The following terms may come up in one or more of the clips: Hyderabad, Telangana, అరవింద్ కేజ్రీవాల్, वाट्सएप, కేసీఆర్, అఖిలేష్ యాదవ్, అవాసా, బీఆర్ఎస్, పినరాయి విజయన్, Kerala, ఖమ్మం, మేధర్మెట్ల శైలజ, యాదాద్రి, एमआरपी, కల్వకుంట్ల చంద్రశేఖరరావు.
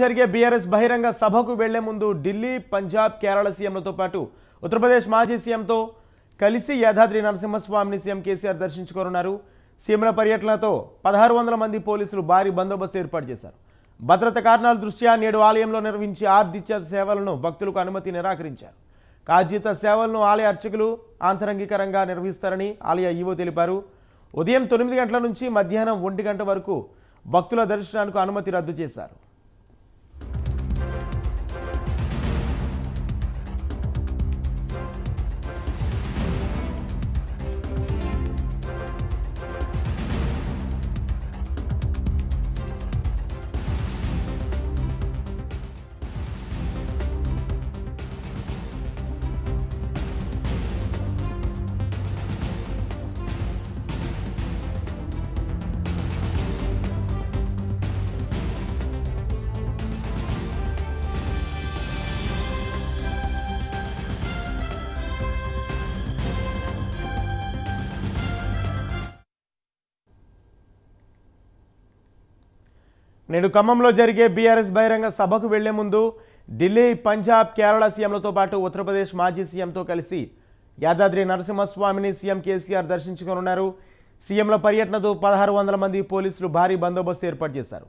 జరిగే బీఆర్ఎస్ బహిరంగ సభకు వెళ్లే ముందు ఢిల్లీ పంజాబ్ కేరళ సీఎంలతో పాటు ఉత్తరప్రదేశ్ మాజీ సీఎంతో కలిసి యాదాద్రి నరసింహస్వామిని సీఎం కేసీఆర్ దర్శించుకోనున్నారు. సీఎంల పర్యటనతో 1600 మంది పోలీసులు భారీ బందోబస్తు ఏర్పాటు చేశారు. భద్రత కారణాల దృష్ట్యా నేడు ఆలయంలో నిర్వహించే ఆతిథ్య సేవలను భక్తులకు అనుమతి నిరాకరించారు. కాజిత సేవలను ఆలయ అర్చకులు ఆంతరంగికరంగా నిర్వహిస్తారని ఆలయ ఈవో తెలిపారు. ఉదయం 9 గంటల నుంచి మధ్యాహ్నం 1 గంట వరకు భక్తుల దర్శనానికి అనుమతి రద్దు చేశారు. నేడు ఖమ్మంలో జరిగే బీఆర్ఎస్ బహిరంగ సభకు వెళ్లే ముందు ఢిల్లీ పంజాబ్ కేరళ సీఎంలతో పాటు ఉత్తరప్రదేశ్ మాజీ సీఎంతో కలిసి యాదాద్రి నరసింహస్వామిని సీఎం కేసీఆర్ దర్శించుకోనున్నారు. సీఎంల పర్యటనతో 1600 మంది పోలీసులు భారీ బందోబస్తు ఏర్పాటు చేశారు.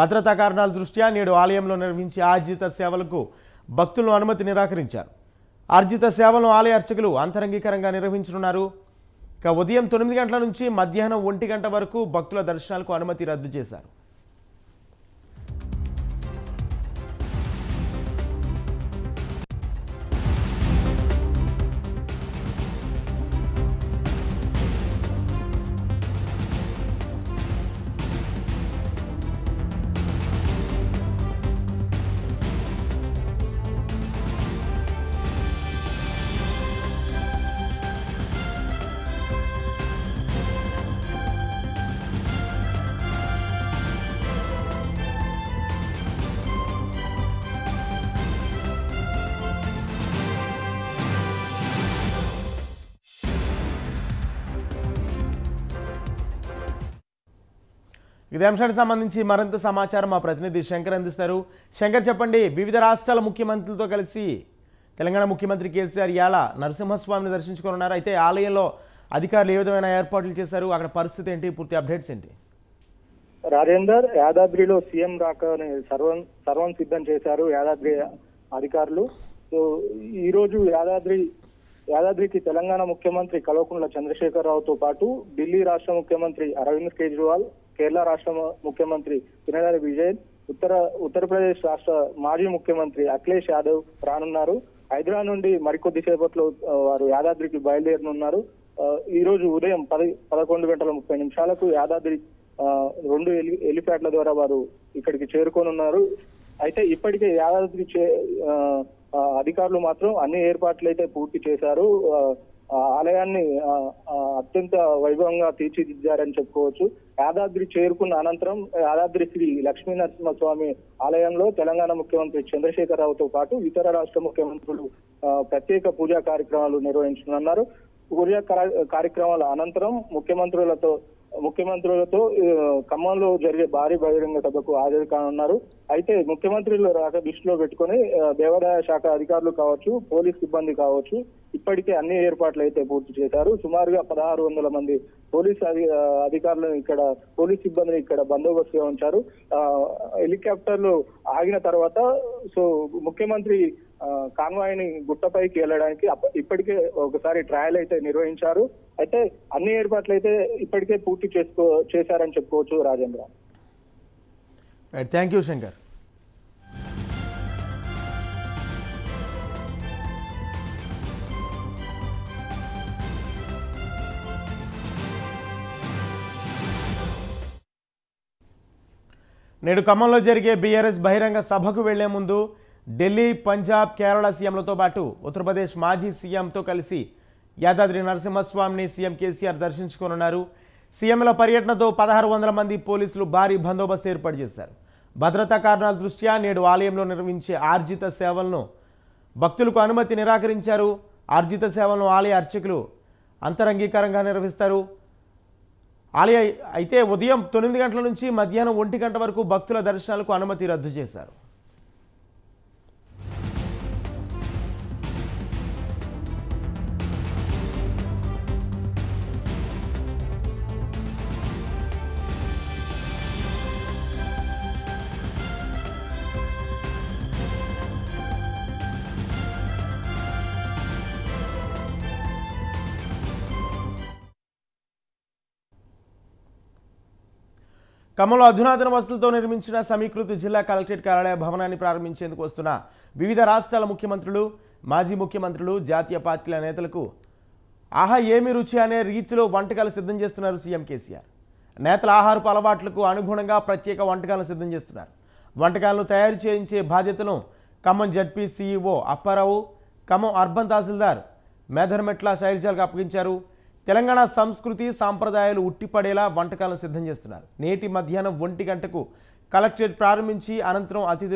భద్రతా కారణాల దృష్ట్యా నేడు ఆలయంలో నిర్వహించే ఆర్జిత సేవలకు భక్తులను అనుమతి నిరాకరించారు. ఆర్జిత సేవలను ఆలయ అర్చకులు అంతరంగికరంగా నిర్వహించనున్నారు. ఇక ఉదయం 9 గంటల నుంచి మధ్యాహ్నం 1 గంట వరకు భక్తుల దర్శనాలకు అనుమతి రద్దు చేశారు. ఇదే అంశానికి సంబంధించి మరింత సమాచారం మా ప్రతినిధి శంకర్ అందిస్తారు. శంకర్, చెప్పండి, వివిధ రాష్ట్రాల ముఖ్యమంత్రులతో కలిసి తెలంగాణ ముఖ్యమంత్రి కేసీఆర్ ఇవాళ నరసింహస్వామిని దర్శించుకోనున్నారు. అయితే ఆలయంలో అధికారులు ఏ విధమైన ఏర్పాట్లు చేశారు, అక్కడ పరిస్థితి ఏంటి, పూర్తి అప్డేట్స్ ఏంటి? రాజేందర్, యాదాద్రిలో సీఎం రాకని సర్వం సిద్ధం చేశారు యాదాద్రి అధికారులు. సో ఈరోజు యాదాద్రికి తెలంగాణ ముఖ్యమంత్రి కల్వకుంట్ల చంద్రశేఖరరావుతో పాటు ఢిల్లీ రాష్ట్ర ముఖ్యమంత్రి అరవింద్ కేజ్రీవాల్, కేరళ రాష్ట్ర ముఖ్యమంత్రి పినరాయి విజయన్, ఉత్తరప్రదేశ్ రాష్ట్ర మాజీ ముఖ్యమంత్రి అఖిలేష్ యాదవ్ రానున్నారు. హైదరాబాద్ నుండి మరికొద్దిసేపట్లో వారు యాదాద్రికి బయలుదేరనున్నారు. ఈ రోజు ఉదయం 11:30 యాదాద్రి 2 హెలిప్యాడ్ల ద్వారా వారు ఇక్కడికి చేరుకోనున్నారు. అయితే ఇప్పటికే యాదాద్రి అధికారులు మాత్రం అన్ని ఏర్పాట్లు అయితే పూర్తి చేశారు. ఆలయాన్ని అత్యంత వైభవంగా తీర్చిదిద్దారని చెప్పుకోవచ్చు. యాదాద్రి చేరుకున్న అనంతరం యాదాద్రి శ్రీ లక్ష్మీ నరసింహస్వామి ఆలయంలో తెలంగాణ ముఖ్యమంత్రి చంద్రశేఖరరావుతో పాటు ఇతర రాష్ట్ర ముఖ్యమంత్రులు ప్రత్యేక పూజా కార్యక్రమాలు నిర్వహించనున్నారు. పూజా కార్యక్రమాల అనంతరం ముఖ్యమంత్రులతో ఖమ్మంలో జరిగే భారీ బహిరంగ సభకు హాజరు కానున్నారు. అయితే ముఖ్యమంత్రులు రాక దృష్టిలో పెట్టుకుని దేవాదాయ శాఖ అధికారులు కావచ్చు, పోలీస్ సిబ్బంది కావచ్చు, ఇప్పటికే అన్ని ఏర్పాట్లు అయితే పూర్తి చేశారు. సుమారుగా 1600 మంది పోలీసు అధికారులను ఇక్కడ పోలీస్ సిబ్బందిని ఇక్కడ బందోబస్తుగా ఉంచారు. హెలికాప్టర్లు ఆగిన తర్వాత సో ముఖ్యమంత్రి కాన్వాయ్ ని గుట్టపైకి వెళ్ళడానికి ఇప్పటికే ఒకసారి ట్రయల్ అయితే నిర్వహించారు. అయితే అన్ని ఏర్పాట్లు అయితే ఇప్పటికే పూర్తి చేశారని చెప్పుకోవచ్చు రాజేంద్ర. Thank you Shankar. నేడు ఖమ్మంలో జరిగే బీఆర్ఎస్ బహిరంగ సభకు వెళ్లే ముందు ఢిల్లీ పంజాబ్ కేరళ సీఎంలతో పాటు ఉత్తరప్రదేశ్ మాజీ సీఎంతో కలిసి యాదాద్రి నరసింహస్వామిని సీఎం కేసీఆర్ దర్శించుకోనున్నారు. సీఎంల పర్యటనతో 1600 మంది పోలీసులు భారీ బందోబస్తు ఏర్పాటు చేశారు. భద్రతా కారణాల దృష్ట్యా నేడు ఆలయంలో నిర్వహించే ఆర్జిత సేవలను భక్తులకు అనుమతి నిరాకరించారు. ఆర్జిత సేవలను ఆలయ అర్చకులు అంతరంగికరంగా నిర్వహిస్తారు. ఆలయ అయితే ఉదయం 9 గంటల నుంచి మధ్యాహ్నం 1 గంట వరకు భక్తుల దర్శనాలకు అనుమతి రద్దు చేశారు. ఖమ్మంలో అధునాతన వస్తువులతో నిర్మించిన సమీకృత జిల్లా కలెక్టరేట్ కార్యాలయ భవనాన్ని ప్రారంభించేందుకు వస్తున్న వివిధ రాష్ట్రాల ముఖ్యమంత్రులు, మాజీ ముఖ్యమంత్రులు, జాతీయ పార్టీల నేతలకు ఆహా ఏమి రుచి అనే రీతిలో వంటకాలు సిద్ధం చేస్తున్నారు సీఎం కేసీఆర్. నేతల ఆహారపు అలవాట్లకు అనుగుణంగా ప్రత్యేక వంటకాలను సిద్ధం చేస్తున్నారు. వంటకాలను తయారు చేయించే బాధ్యతను ఖమ్మం ZP CEO Apparao, ఖమ్మం urban తహసీల్దార్ మేధర్మెట్ల శైలజాలకు అప్పగించారు. తెలంగాణ సంస్కృతి సాంప్రదాయాలు ఉట్టిపడేలా వంటకాలను సిద్ధం చేస్తున్నారు. నేటి మధ్యాహ్నం 1 గంటకు కలెక్టరేట్ ప్రారంభించి అనంతరం అతిథి